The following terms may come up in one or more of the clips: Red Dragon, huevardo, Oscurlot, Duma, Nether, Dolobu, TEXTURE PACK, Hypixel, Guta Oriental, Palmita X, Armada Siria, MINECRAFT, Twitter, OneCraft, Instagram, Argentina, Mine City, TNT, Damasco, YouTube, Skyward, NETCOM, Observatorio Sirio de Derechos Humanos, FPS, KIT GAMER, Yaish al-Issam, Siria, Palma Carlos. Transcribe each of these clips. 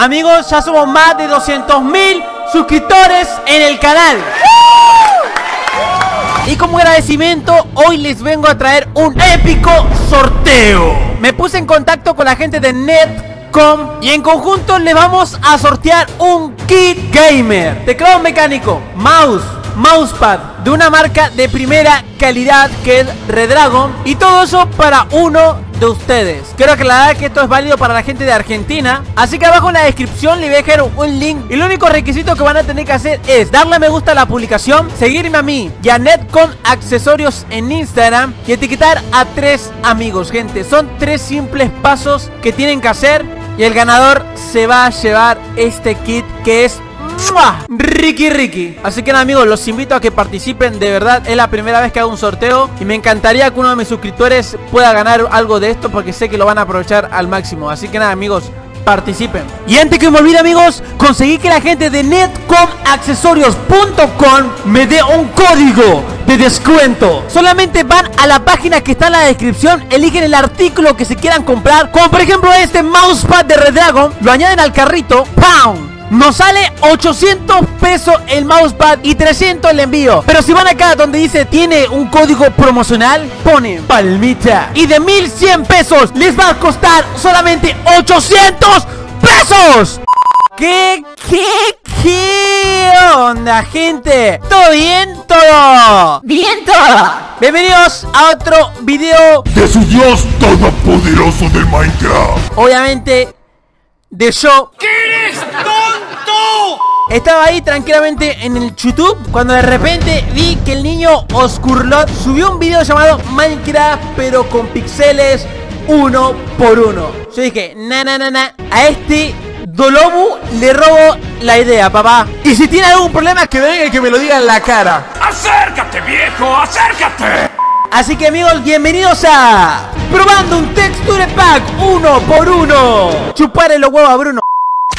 Amigos, ya somos más de 200.000 suscriptores en el canal. Y como agradecimiento, hoy les vengo a traer un épico sorteo. Me puse en contacto con la gente de NETCOM y en conjunto les vamos a sortear un KIT GAMER, teclado mecánico, mouse, mousepad, de una marca de primera calidad que es Red Dragon, y todo eso para uno de ustedes. Quiero aclarar que esto es válido para la gente de Argentina, así que abajo en la descripción les voy a dejar un link, y el único requisito que van a tener que hacer es darle a me gusta a la publicación, seguirme a mí y a NETCOM Accesorios en Instagram y etiquetar a 3 amigos. Gente, son 3 simples pasos que tienen que hacer y el ganador se va a llevar este kit que es Ricky. Así que nada, amigos, los invito a que participen. De verdad, es la primera vez que hago un sorteo y me encantaría que uno de mis suscriptores pueda ganar algo de esto, porque sé que lo van a aprovechar al máximo. Así que nada, amigos, participen. Y antes que me olvide, amigos, conseguí que la gente de netcomaccesorios.com me dé un código de descuento. Solamente van a la página que está en la descripción, eligen el artículo que se quieran comprar, como por ejemplo este mousepad de Red Dragon, lo añaden al carrito, ¡pam! Nos sale 800 pesos el mousepad y 300 el envío. Pero si van acá donde dice tiene un código promocional, ponen Palmita, y de 1100 pesos les va a costar solamente 800 pesos. ¿Qué onda, gente? ¿Todo bien? ¿Todo? ¡Bien todo! Bienvenidos a otro video de su dios todopoderoso de Minecraft. Obviamente, de yo. ¿Qué eres? Estaba ahí tranquilamente en el YouTube cuando de repente vi que el niño Oscurlot subió un video llamado Minecraft pero con pixeles 1 por 1. Yo dije, na, a este Dolobu le robo la idea, papá. Y si tiene algún problema, que venga y que me lo diga en la cara. ¡Acércate, viejo! ¡Acércate! Así que, amigos, bienvenidos a Probando un Texture Pack 1 por 1. Chuparle los huevos a Bruno.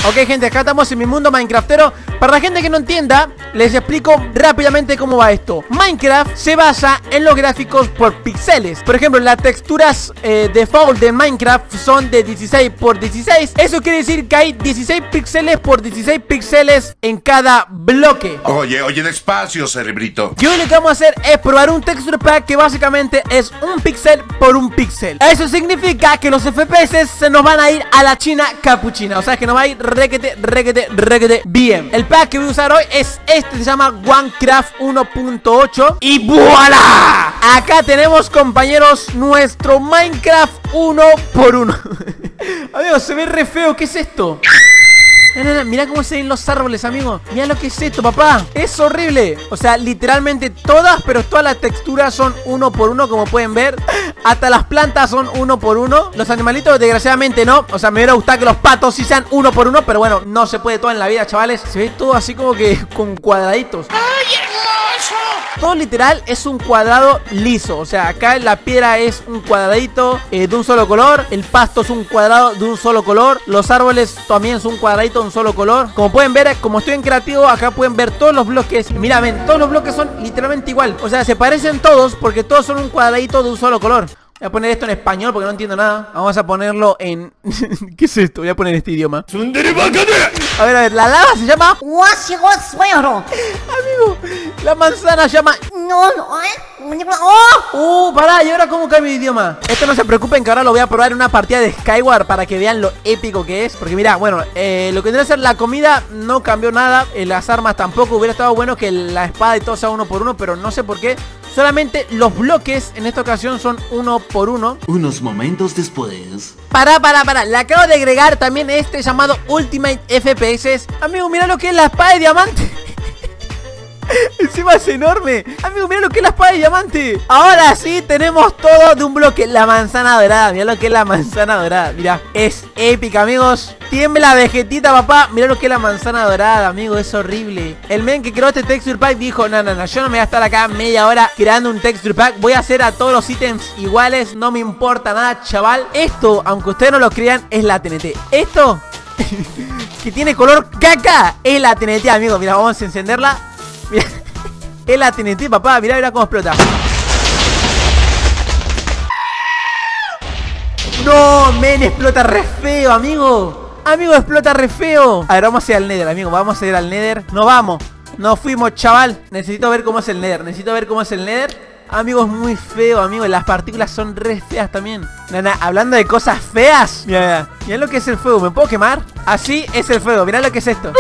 Ok, gente, acá estamos en mi mundo minecraftero. Para la gente que no entienda, les explico rápidamente cómo va esto. Minecraft se basa en los gráficos por píxeles. Por ejemplo, las texturas default de Minecraft son de 16 por 16. Eso quiere decir que hay 16 píxeles por 16 píxeles en cada bloque. Oye, despacio, cerebrito. Y hoy lo que vamos a hacer es probar un texture pack que básicamente es un píxel por un píxel. Eso significa que los FPS se nos van a ir a la china capuchina. O sea, que nos va a ir requete bien. El pack que voy a usar hoy es este, se llama OneCraft 1.8 y ¡voilá! Acá tenemos, compañeros, nuestro Minecraft 1 por 1. Amigos, se ve re feo, ¿qué es esto? Mirá cómo se ven los árboles, amigos. Mirá lo que es esto, papá. Es horrible. O sea, literalmente todas las texturas son 1 por 1, como pueden ver. Hasta las plantas son 1 por 1. Los animalitos, desgraciadamente, no. O sea, me hubiera gustado que los patos sí sean 1 por 1, pero bueno, no se puede todo en la vida, chavales. Se ve todo así como que con cuadraditos. ¡Ay, hermoso! Todo literal es un cuadrado liso. O sea, acá la piedra es un cuadradito de un solo color. El pasto es un cuadrado de un solo color. Los árboles también son un cuadradito un solo color. Como pueden ver, como estoy en creativo, acá pueden ver todos los bloques. Mira, ven, todos los bloques son literalmente igual. O sea, se parecen todos porque todos son un cuadradito de un solo color. Voy a poner esto en español porque no entiendo nada. Vamos a ponerlo en... ¿Qué es esto? Voy a poner este idioma. A ver, la lava se llama... Amigo, la manzana se llama... Pará, ¿y ahora cómo cambio de idioma? Esto no se preocupen que ahora lo voy a probar en una partida de Skyward para que vean lo épico que es. Porque mirá, bueno, lo que tendría que ser la comida no cambió nada. Las armas tampoco. Hubiera estado bueno que la espada y todo sea 1 por 1, pero no sé por qué. Solamente los bloques en esta ocasión son 1 por 1. Unos momentos después. Pará. Le acabo de agregar también este llamado Ultimate FPS. Amigo, mirá lo que es la espada de diamante. Encima es enorme. Amigo, mirá lo que es la espada de diamante. Ahora sí tenemos todo de un bloque. La manzana dorada, mirá lo que es la manzana dorada. Mirá, es épica, amigos. Tiembla vegetita, papá. Mirá lo que es la manzana dorada, amigo, es horrible. El men que creó este texture pack dijo, no, yo no me voy a estar acá media hora creando un texture pack. Voy a hacer a todos los ítems iguales, no me importa nada, chaval. Esto, aunque ustedes no lo crean, es la TNT. Esto, que tiene color caca, es la TNT, amigo. Mirá, vamos a encenderla. Mirá, es la TNT, papá, mirá cómo explota. ¡No, men! Explota re feo, amigo. Amigo, explota re feo. A ver, vamos a ir al Nether, amigo. Vamos a ir al Nether. Nos vamos. Nos fuimos, chaval. Necesito ver cómo es el Nether. Amigo, es muy feo, amigo. Las partículas son re feas también. Nana, hablando de cosas feas. Mirá lo que es el fuego. ¿Me puedo quemar? Así es el fuego. Mirá lo que es esto.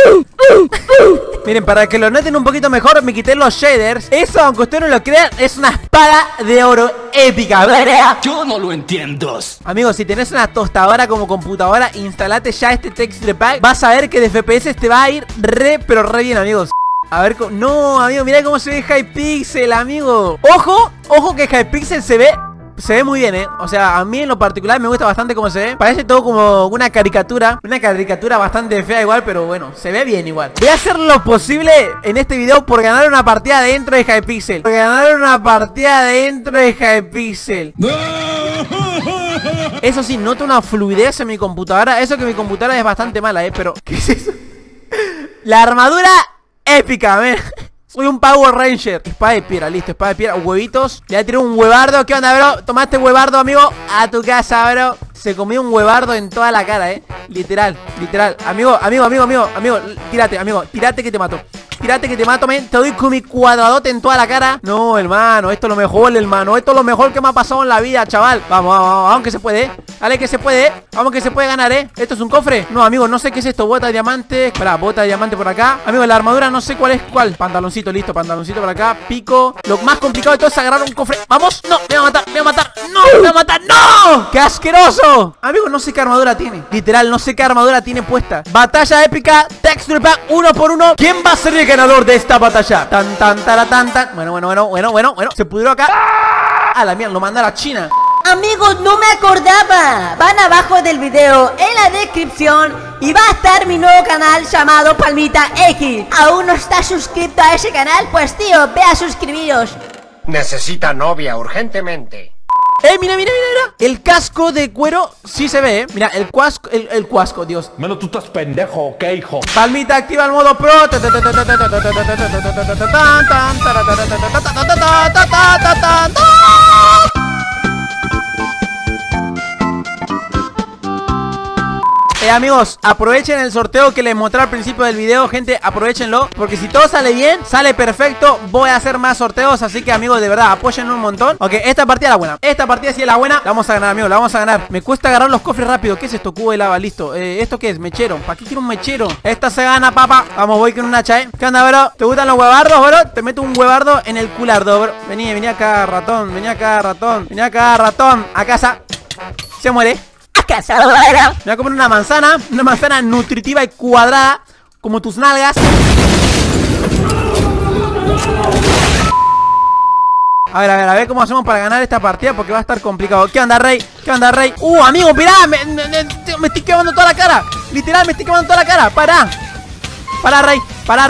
Miren, para que lo noten un poquito mejor, me quité los shaders. Eso, aunque ustedes no lo crean, es una espada de oro épica, ¿verdad? Yo no lo entiendo. Amigos, si tenés una tostadora como computadora, instalate ya este texture pack. Vas a ver que de FPS te va a ir re, pero re bien, amigos. A ver, no, amigo, mirá cómo se ve Hypixel, amigo. Ojo, ojo que Hypixel se ve muy bien, O sea, a mí en lo particular me gusta bastante cómo se ve. Parece todo como una caricatura. Una caricatura bastante fea igual, pero bueno, se ve bien igual. Voy a hacer lo posible en este video por ganar una partida dentro de Hypixel. Eso sí, noto una fluidez en mi computadora. Eso que mi computadora es bastante mala, pero... ¿Qué es eso? La armadura... épica, a ver. Soy un Power Ranger. Espada de piedra, listo, espada de piedra. Huevitos. Le voy a tirar un huevardo. ¿Qué onda, bro? Tomaste huevardo, amigo. A tu casa, bro. Se comió un huevardo en toda la cara, Literal, literal. Amigo. Tírate, amigo. Tírate que te mato. Men. Te doy con mi cuadradote en toda la cara. No, hermano. Esto es lo mejor, hermano. Esto es lo mejor que me ha pasado en la vida, chaval. Vamos. Aunque se puede, Dale que se puede. Vamos que se puede ganar, ¿Esto es un cofre? No, amigo. No sé qué es esto. Bota de diamante. Espera, bota de diamante por acá. Amigo, la armadura no sé cuál es cuál. Pantaloncito, listo. Pantaloncito por acá. Pico. Lo más complicado de todo es agarrar un cofre. Vamos. No, me va a matar. No, me va a matar. ¡No! ¡Qué asqueroso! Amigo, no sé qué armadura tiene. Literal, no sé qué armadura tiene puesta. Batalla épica. Texture pack. 1 por 1. ¿Quién va a ser el ganador de esta batalla? Tan, tan, tan, tan, tan. Bueno. Se pudrió acá. A la mierda, lo manda a la China. Amigos, no me acordaba. Van abajo del video, en la descripción, y va a estar mi nuevo canal llamado Palmita X. ¿Aún no estás suscrito a ese canal? Pues tío, ve a suscribiros. Necesita novia urgentemente. Mira. El casco de cuero sí se ve, Mira, el casco, el casco, Dios. Mano, tú estás pendejo, ¿ok, hijo? Palmita, activa el modo pro. Amigos, aprovechen el sorteo que les mostré al principio del video, gente, aprovechenlo, porque si todo sale bien, sale perfecto, voy a hacer más sorteos, así que amigos, de verdad, apóyenme un montón. Ok, esta partida es la buena, esta partida sí es la buena, la vamos a ganar, amigos, la vamos a ganar. Me cuesta agarrar los cofres rápido. ¿Qué es esto? Cubo de lava, listo. ¿Esto qué es? Mechero, ¿para qué quiero un mechero? Esta se gana, papá. Vamos, voy con un hacha, ¿Qué onda, bro? ¿Te gustan los huevardos, bro? Te meto un huevardo en el culardo, bro. Vení acá, ratón, a casa. Se muere. Me voy a comer una manzana nutritiva y cuadrada como tus nalgas. A ver cómo hacemos para ganar esta partida, porque va a estar complicado. ¿Qué onda, rey? Amigo, mirá, me estoy quemando toda la cara. Literal, me estoy quemando toda la cara. Pará,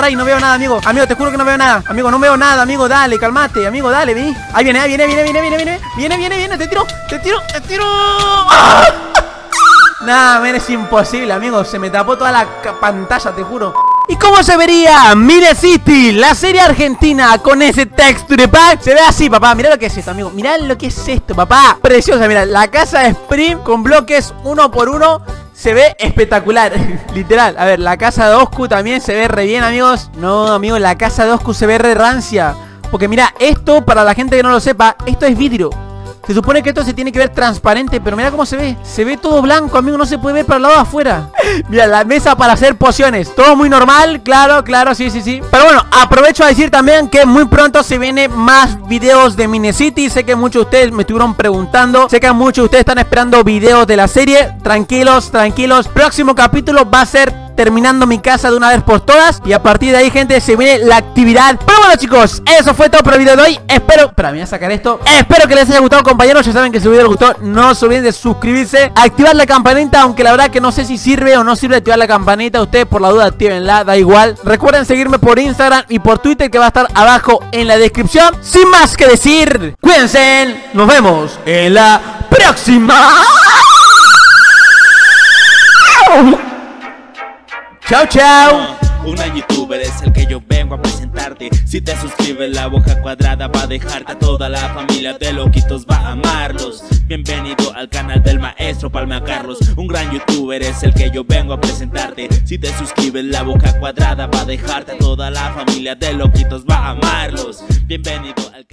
rey, no veo nada, amigo. Amigo, te juro que no veo nada. Amigo, no veo nada, amigo. Dale, calmate, amigo, dale, vení. Ahí viene, viene. Te tiro. ¡Ah! Nah, men, es imposible, amigo. Se me tapó toda la pantalla, te juro. ¿Y cómo se vería Mine City, la serie argentina, con ese texture pack? Se ve así, papá. Mirá lo que es esto, amigo. Mirá lo que es esto, papá. Preciosa, mirá. La casa de Spring con bloques 1 por 1. Se ve espectacular, literal. A ver, la casa de Oscu también se ve re bien, amigos. No, amigo, la casa de Oscu se ve re rancia. Porque mira, esto, para la gente que no lo sepa, esto es vidrio. Se supone que esto se tiene que ver transparente, pero mira cómo se ve. Se ve todo blanco, amigo, no se puede ver para el lado de afuera. Mira, la mesa para hacer pociones. Todo muy normal, claro, sí. Pero bueno, aprovecho a decir también que muy pronto se vienen más videos de Mine City. Sé que muchos de ustedes me estuvieron preguntando. Sé que muchos de ustedes están esperando videos de la serie. Tranquilos. Próximo capítulo va a ser... terminando mi casa de una vez por todas. Y a partir de ahí, gente, se viene la actividad. Pero bueno, chicos, eso fue todo por el video de hoy. Espera, me voy a sacar esto. Espero que les haya gustado, compañeros. Ya saben que si el video les gustó, no se olviden de suscribirse, activar la campanita, aunque la verdad que no sé si sirve o no sirve activar la campanita. Ustedes por la duda actívenla, da igual. Recuerden seguirme por Instagram y por Twitter, que va a estar abajo en la descripción. Sin más que decir, cuídense. Nos vemos en la próxima. ¡Chao! Un youtuber es el que yo vengo a presentar. parte. Si te suscribes, la hoja cuadrada va a dejarte. A toda la familia de loquitos va a amarlos. Bienvenido al canal del maestro Palma Carlos. Un gran youtuber es el que yo vengo a presentarte. Si te suscribes, la boca cuadrada va a dejarte. A toda la familia de loquitos va a amarlos. Bienvenido al canal.